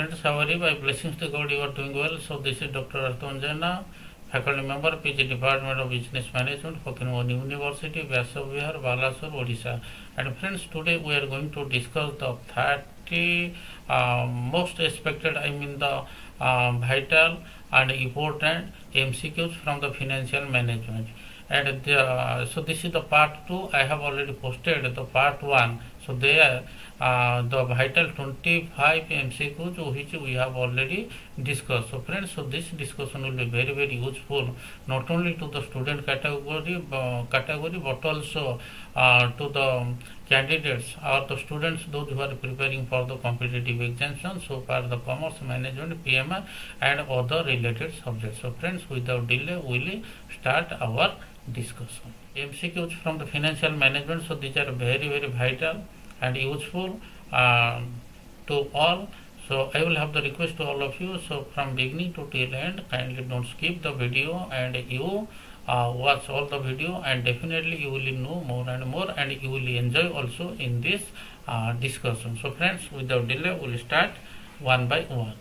short summary, by blessings to God, you are doing well. So this is Dr. A B Jena, faculty member, P.G. Department of Business Management, New University, Vyashabwehar, Balashur, Odisha. And friends, today we are going to discuss the 30 most expected, the vital and important MCQs from the financial management. And so this is the part 2. I have already posted the part 1. So there the vital 25 MCQs which we have already discussed. So friends, so this discussion will be very, very useful not only to the student category, but also to the candidates or the students, those who are preparing for the competitive exemption, so far the commerce management, PMA and other related subjects. So friends, without delay we will start our discussion. MCQs from the financial management, so these are very, very vital and useful to all. So I will have the request to all of you, so from beginning to till end, kindly don't skip the video and you watch all the video, and definitely you will know more and more and you will enjoy also in this discussion. So friends, without delay we will start one by one.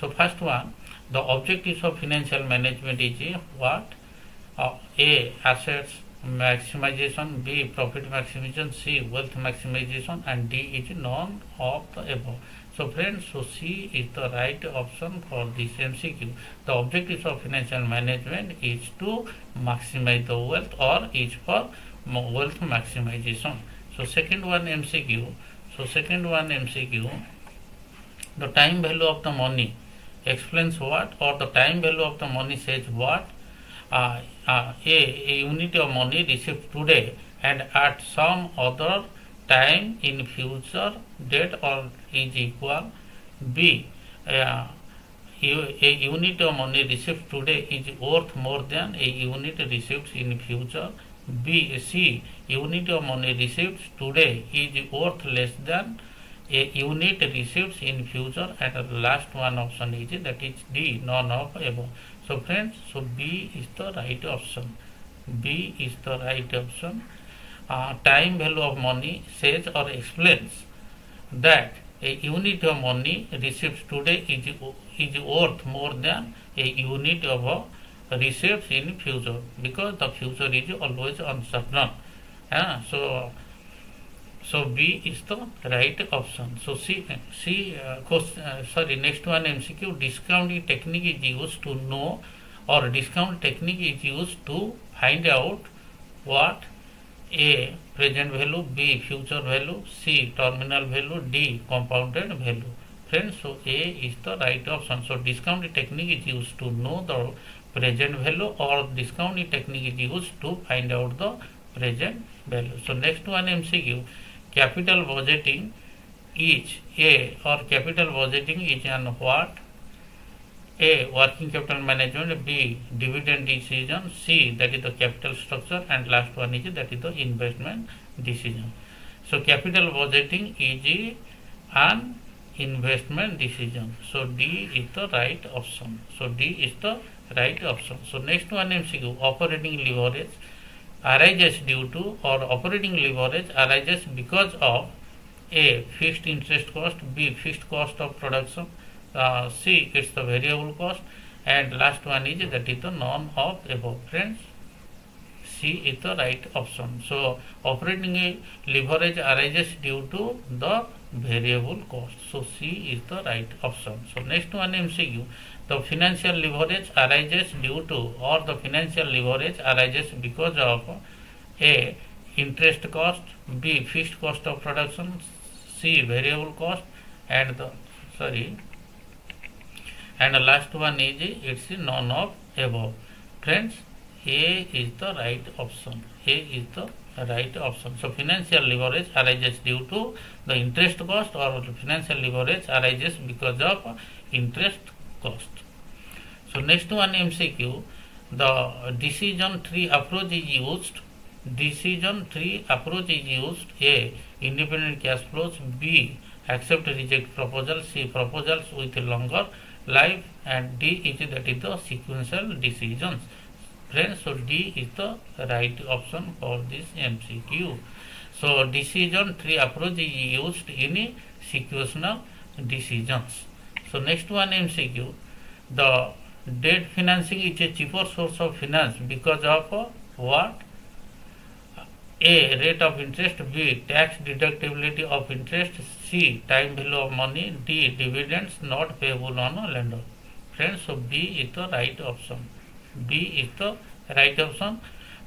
So first one, the objectives of financial management is what? A. Assets maximization, B. Profit maximization, C. Wealth maximization, and D. is none of the above. So friends, so C is the right option for this MCQ. The objectives of financial management is to maximize the wealth, or is for wealth maximization. So second one MCQ. So second one MCQ. The time value of the money explains what, or the time value of the money says what? A unit of money received today and at some other time in future date or is equal. B, a unit of money received today is worth more than a unit received in future. C, unit of money received today is worth less than a unit received in future. And the last one option is, that is D, none of above. So friends, so B is the right option. B is the right option. Time value of money says or explains that a unit of money received today is worth more than a unit of received in future, because the future is always uncertain. So B is the right option. So next one MCQ, discounting technique is used to know, or discount technique is used to find out what? A. Present value, B. Future value, C. Terminal value, D. Compounded value. Friends, so A is the right option. So discounting technique is used to know the present value, or discounting technique is used to find out the present value. So next one MCQ, capital budgeting is A, or capital budgeting is an what? A. Working capital management, B. Dividend decision, C. that is the capital structure, and last one is, that is the investment decision. So capital budgeting is an investment decision. So D is the right option. So D is the right option. So next one MCQ, operating leverage arises due to, or operating leverage arises because of A. fixed interest cost, B. fixed cost of production, C. it's the variable cost, and last one is, that is the none of above. Friends, C is the right option. So operating leverage arises due to the variable cost. So C is the right option. So next one MCQ, the financial leverage arises due to, or the financial leverage arises because of A. interest cost, B. fixed cost of production, C. variable cost, and the last one is, it's none of above. Friends, A is the right option. A is the right option. So financial leverage arises due to the interest cost, or the financial leverage arises because of interest cost. So next one MCQ, the decision tree approach is used. Decision tree approach is used. A. independent cash flows, B. accept reject proposals, C. proposals with longer life, and D is, that is the sequential decisions. Friends, so D is the right option for this MCQ. So decision tree approach is used in sequential decisions. So next one MCQ, the debt financing is a cheaper source of finance because of what? A, rate of interest, B, tax deductibility of interest, C, time value of money, D, dividends not payable on a lender. Friends, so B is the right option. B is the right option.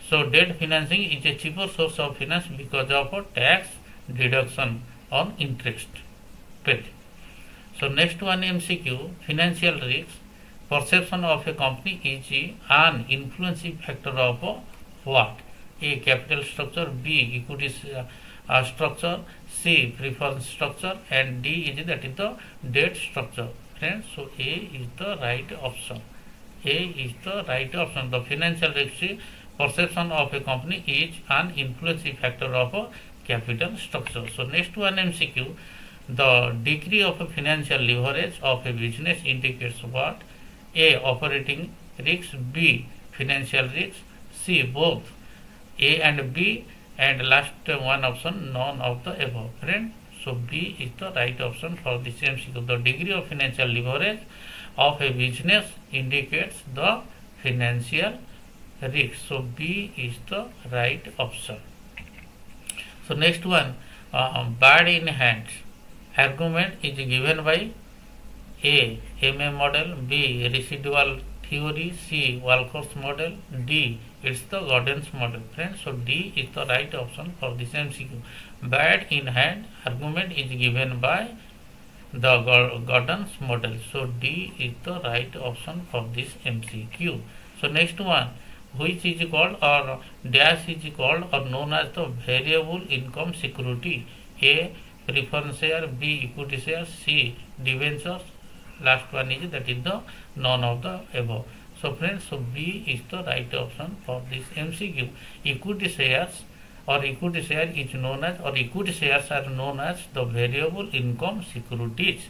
So debt financing is a cheaper source of finance because of a tax deduction on interest paid. So next one MCQ, financial risk. Perception of a company is an influencing factor of what? A, capital structure, B, equity structure, C, preference structure, and D is that is the debt structure. Friends, so A is the right option. A is the right option. The financial risk perception of a company is an influencing factor of a capital structure. So next one MCQ, the degree of a financial leverage of a business indicates what? A, operating risk, B, financial risk, C, both A and B, and last one option, none of the above. Friend, so B is the right option for this MCQ. The degree of financial leverage of a business indicates the financial risk. So B is the right option. So next one, bird in hand. Argument is given by A, PMA model, B, residual theory, C, Walcott's model, D, it's the Gordon's model. Friends, so D is the right option for this MCQ. Bad in hand, argument is given by the Gordon's model. So D is the right option for this MCQ. So next one, which is called or dash is called or known as the variable income security. A, preference share, B, equity share, C, debentures. Last one is that is the none of the above. So friends, so B is the right option for this MCQ. Equity shares or equity share is known as or equity shares are known as the variable income securities.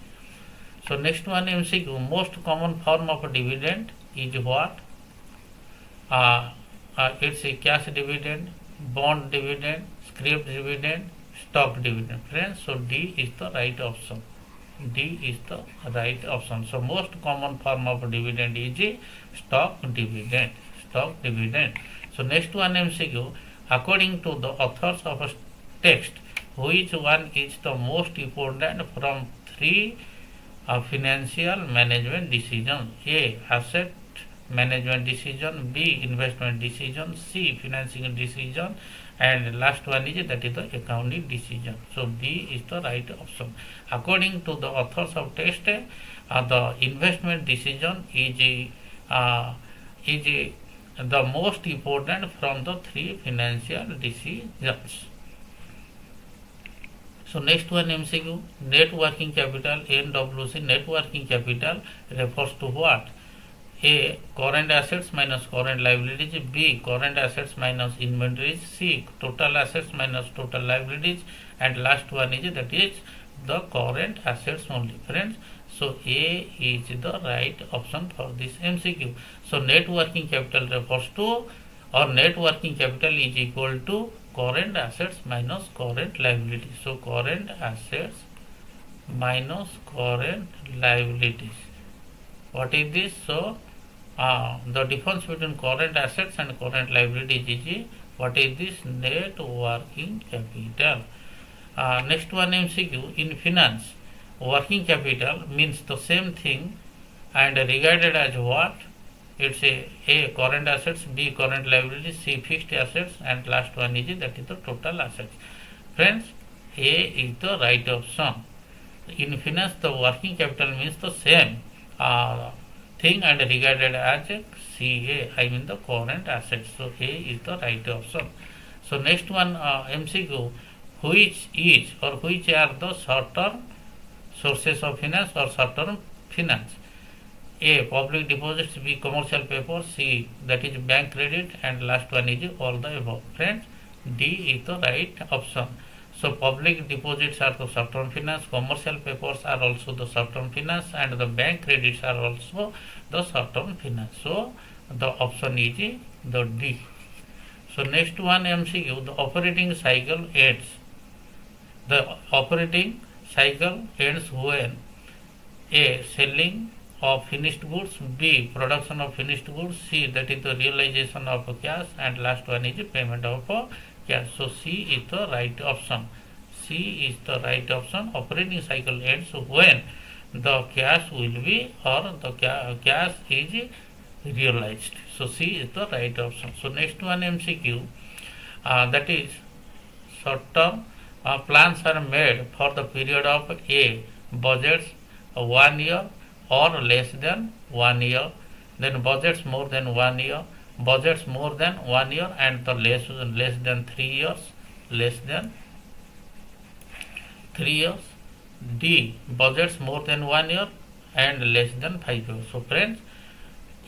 So next one MCQ, most common form of a dividend is what? It's a cash dividend, bond dividend, scrip dividend, stock dividend. Friends, so D is the right option. D is the right option. So most common form of dividend is a stock dividend. Stock dividend. So next one MCQ, according to the authors of a text, which one is the most important from three financial management decisions? A, asset management decision, B, investment decision, C, financing decision, and last one is that is the accounting decision. So B is the right option. According to the authors of text, the investment decision is the most important from the three financial decisions. So next one MCQ, net working capital, NWC, net working capital refers to what? A, current assets minus current liabilities, B, current assets minus inventories, C, total assets minus total liabilities, and last one is that is the current assets only. Friends, so A is the right option for this MCQ. So net working capital refers to or net working capital is equal to current assets minus current liabilities. So current assets minus current liabilities. What is this? So the difference between current assets and current liabilities is what is this? Net working capital. Next one MCQ, in finance, working capital means the same thing and regarded as what? It's A, current assets, B, current liabilities, C, fixed assets, and last one is that is the total assets. Friends, A is the right option. In finance, the working capital means the same thing and regarded as a CA, I mean the current assets. So A is the right option. So next one MCQ, which is or which are the short-term sources of finance or short-term finance? A, public deposits, B, commercial paper, C, that is bank credit, and last one is all the above. Friends, D is the right option. So public deposits are the short-term finance, commercial papers are also the short-term finance, and the bank credits are also the short-term finance. So the option is the D. So next one MCQ, the operating cycle ends. The operating cycle ends when A. Selling of finished goods, B. Production of finished goods, C. That is the realization of cash, and last one is payment of cash. So C is the right option. C is the right option. Operating cycle ends when the cash will be or the cash is realized. So C is the right option. So next one MCQ, that is short term plans are made for the period of A. Budgets 1 year or less than 1 year, then budgets more than 1 year, budgets more than 1 year, and the less than 3 years, less than 3 years. D. Budgets more than 1 year and less than 5 years. So friends,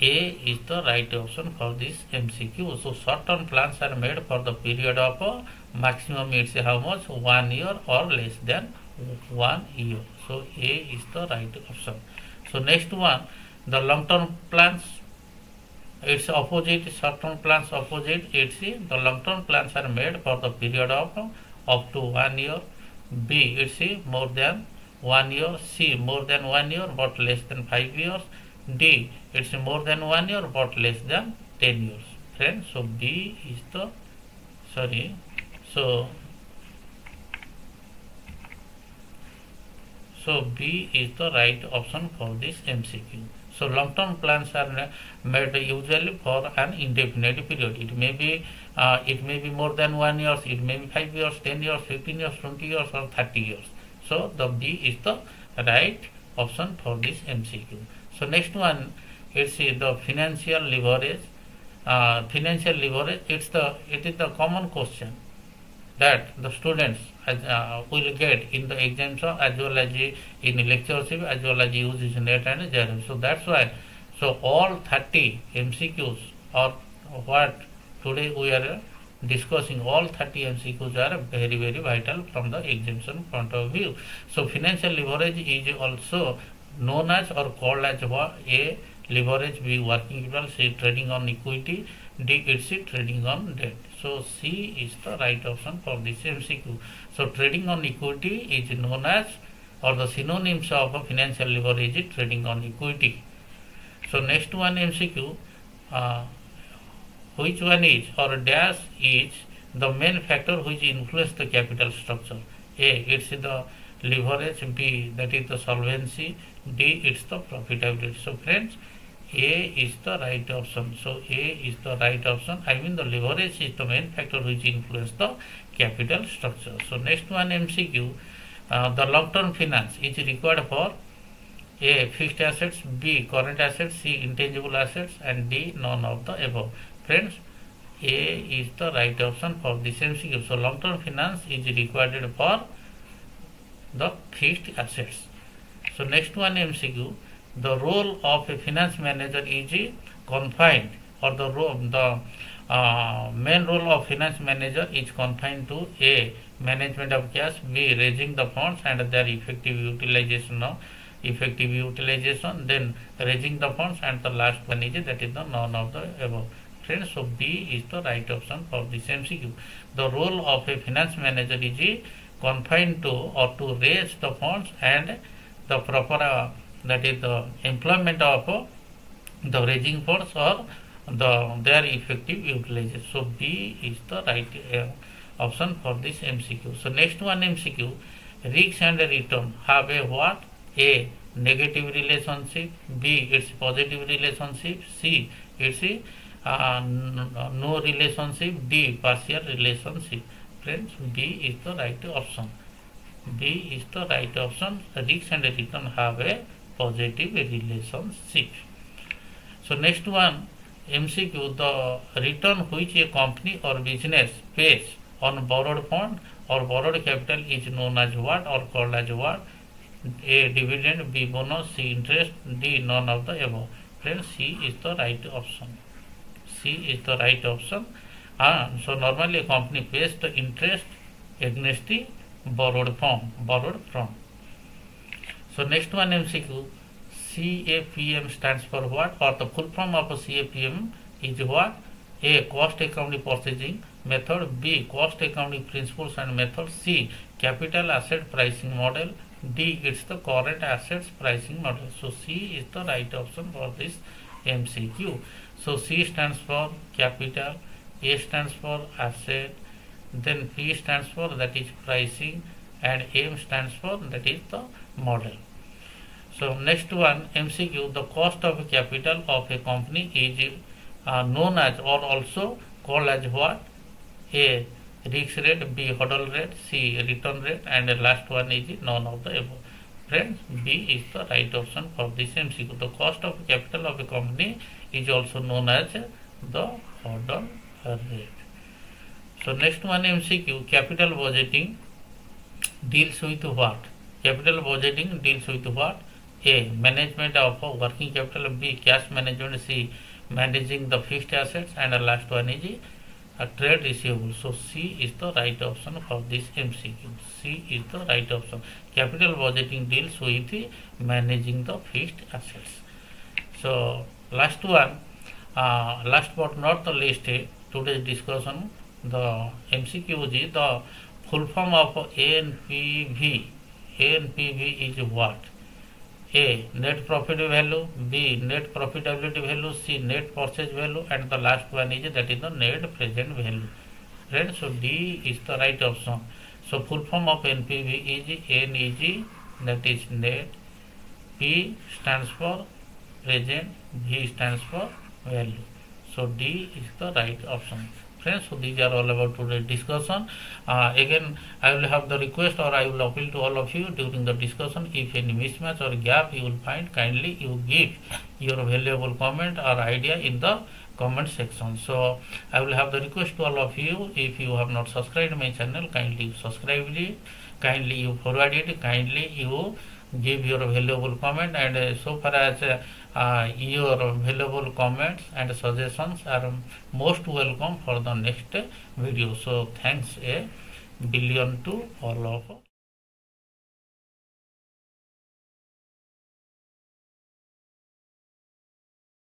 A is the right option for this MCQ. So short-term plans are made for the period of maximum it's how much, 1 year or less than 1 year. So A is the right option. So next one, the long-term plans, it's opposite, short-term plans opposite, it's the long-term plans are made for the period of up to 1 year, B it's more than 1 year, C more than 1 year but less than 5 years, D it's more than 1 year but less than 10 years. Friends, so B is the so B is the right option for this MCQ. So long-term plans are made usually for an indefinite period. It may be more than 1 year, it may be 5 years, 10 years, 15 years, 20 years, or 30 years. So the B is the right option for this MCQ. So next one, it's the financial leverage. It is the common question that the students will get in the examination as well as in lectureship as well as uses net and general. So that's why, so all 30 MCQs or what today we are discussing, all 30 MCQs are very, very vital from the examination point of view. So financial leverage is also known as or called as A. leverage, B. working capital, C. trading on equity, D. it's trading on debt. So C is the right option for this MCQ. So trading on equity is known as, or the synonyms of a financial leverage is trading on equity. So next one MCQ, which one is or dash is the main factor which influences the capital structure? A. it's the leverage, B. that is the solvency, D. it's the profitability. So friends, A is the right option. So A is the right option. I mean the leverage is the main factor which influences the capital structure. So next one MCQ, the long-term finance is required for A. fixed assets, B. current assets, C. intangible assets, and D. none of the above. Friends, A is the right option for this MCQ. So long-term finance is required for the fixed assets. So next one MCQ, the role of a finance manager is confined, or the main role of finance manager is confined to A. management of cash, B. raising the funds and their effective utilization, then raising the funds, and the last one is that is the none of the above. Friends, so B is the right option for this MCQ. The role of a finance manager is confined to or to raise the funds and the proper that is the employment of the raising funds or their effective utilization. So B is the right option for this MCQ. So next one MCQ, risk and return have a what? A. negative relationship, B. it's positive relationship, C. it's no relationship, D. partial relationship. Friends, B is the right option. B is the right option. Risk and return have a positive relationship. So next one MCQ, the return which a company or business pays on borrowed fund or borrowed capital is known as what or called as what? A. dividend, B. bonus, C. interest, D. none of the above. Friends, C is the right option. C is the right option. So normally a company pays the interest against the borrowed from. So next one MCQ, CAPM stands for what, or the full form of a CAPM is what? A. cost accounting purchasing method, B. cost accounting principles and methods, C. capital asset pricing model, D, it's the current assets pricing model. So C is the right option for this MCQ. So C stands for capital, A stands for asset, then P stands for that is pricing, and M stands for that is the model. So next one, MCQ, the cost of capital of a company is known as or also called as what? A, risk rate, B, hurdle rate, C, return rate, and the last one is none of the above. Friends, B is the right option for this MCQ. The cost of capital of a company is also known as the hurdle rate. So next one, MCQ, capital budgeting deals with what? Capital budgeting deals with what? A, management of working capital, B, cash management, C, managing the fixed assets, and the last one is a trade receivable. So C is the right option for this MCQ. C is the right option. Capital budgeting deals with managing the fixed assets. So last one, last but not the least, today's discussion, the MCQ is the full form of NPV. NPV is what? A, net profit value, B, net profitability value, C, net purchase value, and the last one is that is the net present value. Right? So D is the right option. So full form of NPV is NEG, that is net, P stands for present, V stands for value. So D is the right option. Friends, so these are all about today's discussion. Again, I will have the request or I will appeal to all of you during the discussion. If any mismatch or gap you will find, kindly you give your valuable comment or idea in the comment section. So I will have the request to all of you, if you have not subscribed my channel, kindly you subscribe it, kindly you forward it, kindly you give your valuable comment, and so far as your valuable comments and suggestions are most welcome for the next video. So thanks a billion to all of you.